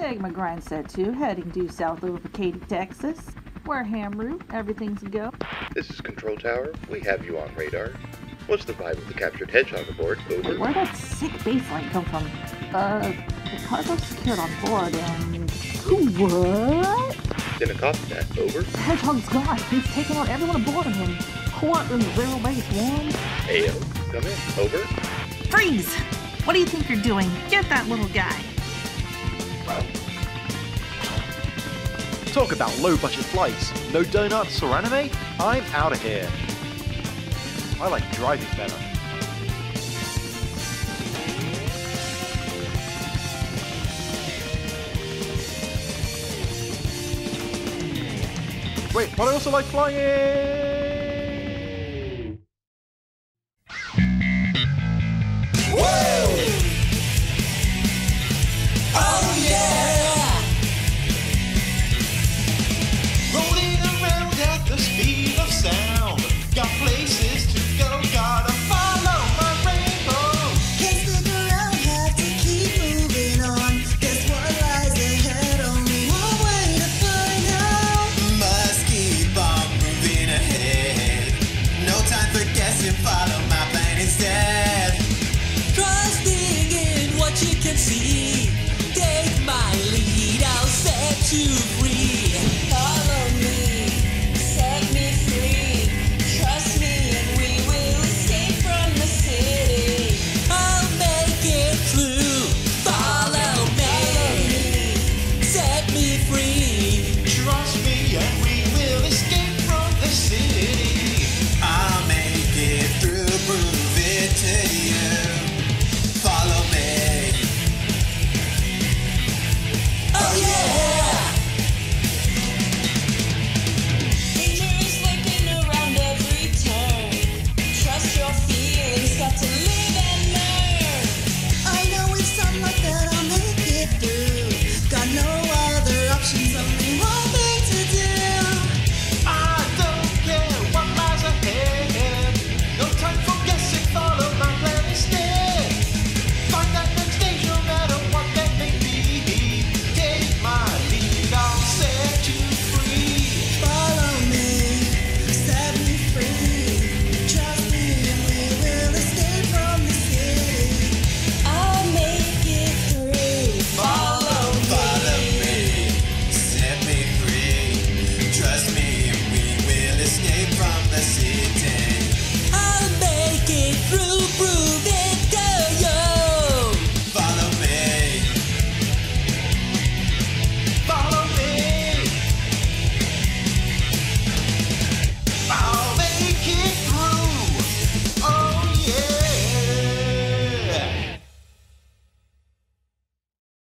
Sigma grind set 2, heading due south over Katy, Texas. We're Hamroot, everything's a go. This is Control Tower, we have you on radar. What's the vibe of the captured Hedgehog aboard, over? Where'd that sick baseline come from? The cargo's secured on board and... What? Then a cop that, over. The Hedgehog's gone, he's taken on everyone aboard of him. Courtroom 0-1. Ayo, come in, over. Freeze! What do you think you're doing? Get that little guy. Talk about low-budget flights. No donuts or anime? I'm out of here. I like driving better. Wait, but I also like flying!